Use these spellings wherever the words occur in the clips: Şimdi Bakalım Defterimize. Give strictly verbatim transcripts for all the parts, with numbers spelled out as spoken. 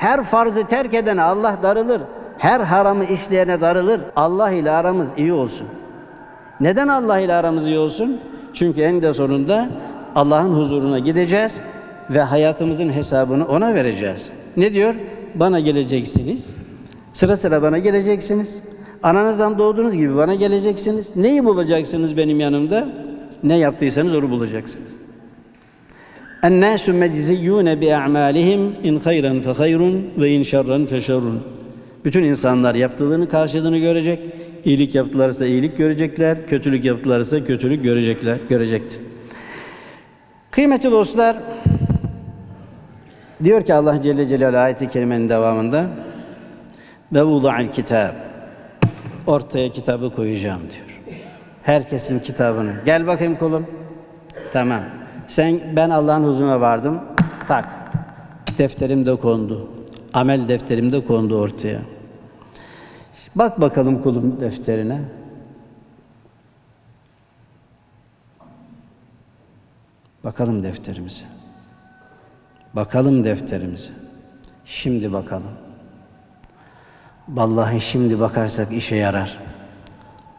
Her farzı terk edene Allah darılır. Her haramı işleyene darılır. Allah ile aramız iyi olsun. Neden Allah ile aramız iyi olsun? Çünkü eninde sonunda Allah'ın huzuruna gideceğiz ve hayatımızın hesabını ona vereceğiz. Ne diyor? Bana geleceksiniz. Sıra sıra bana geleceksiniz. Ananızdan doğduğunuz gibi bana geleceksiniz. Neyi bulacaksınız benim yanımda? Ne yaptıysanız onu bulacaksınız. اَنَّاسُ مَجْزِيُّونَ بِاَعْمَالِهِمْ اِنْ خَيْرًا فَخَيْرٌ وَاِنْ شَرًّا فَشَرٌ. Bütün insanlar yaptığını karşılığını görecek. İyilik yaptılarsa iyilik görecekler, kötülük yaptılarsa kötülük görecekler, görecektir. Kıymetli dostlar, diyor ki Allah Celle Celaluhu ayet-i kerimenin devamında ve vudu'al kitab, ortaya kitabı koyacağım diyor. Herkesin kitabını. Gel bakayım kulum. Tamam. Sen ben Allah'ın huzuruna vardım. Tak. Defterim de kondu. Amel defterim de kondu ortaya. Bak bakalım kulum defterine. Bakalım defterimize. Bakalım defterimize. Şimdi bakalım. Vallahi şimdi bakarsak işe yarar.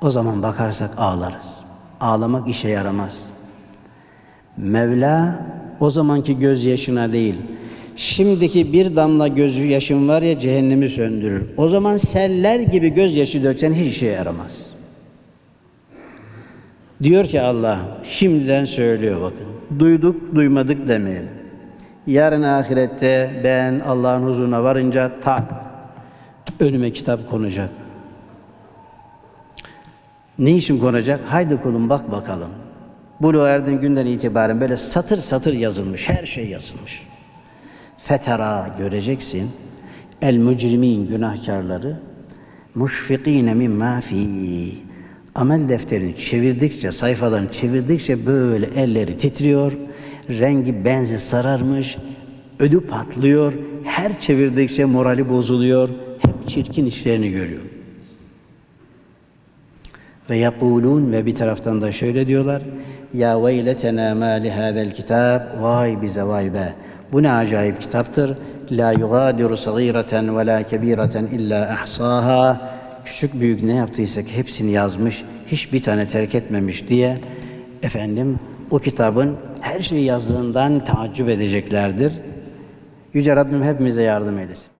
O zaman bakarsak ağlarız. Ağlamak işe yaramaz. Mevla o zamanki gözyaşına değil, şimdiki bir damla gözyaşın var ya cehennemi söndürür. O zaman seller gibi gözyaşı döksen hiç işe yaramaz. Diyor ki Allah, şimdiden söylüyor bakın. Duyduk, duymadık demeyelim. Yarın ahirette ben Allah'ın huzuruna varınca tak önüme kitap konacak. Ne için konacak? Haydi kulum bak bakalım. Buluğa erdiğin günden itibaren böyle satır satır yazılmış, her şey yazılmış. Fetera göreceksin, el mücrimin günahkarları, muşfikine mimma fi. Amel defterini çevirdikçe, sayfadan çevirdikçe böyle elleri titriyor, rengi benzi sararmış, ödü patlıyor, her çevirdikçe morali bozuluyor, hep çirkin işlerini görüyor. Ve yapulun ve bir taraftan da şöyle diyorlar, ya veyletena ma lihâzel kitâb, vay bize vay be, bu ne acayip kitaptır. La yugâdiru sagîraten ve la kebîraten illâ ahsâhâ. Küçük büyük ne yaptıysak hepsini yazmış, hiçbir tane terk etmemiş diye efendim o kitabın her şeyi yazdığından taaccüp edeceklerdir. Yüce Rabbim hepimize yardım eylesin.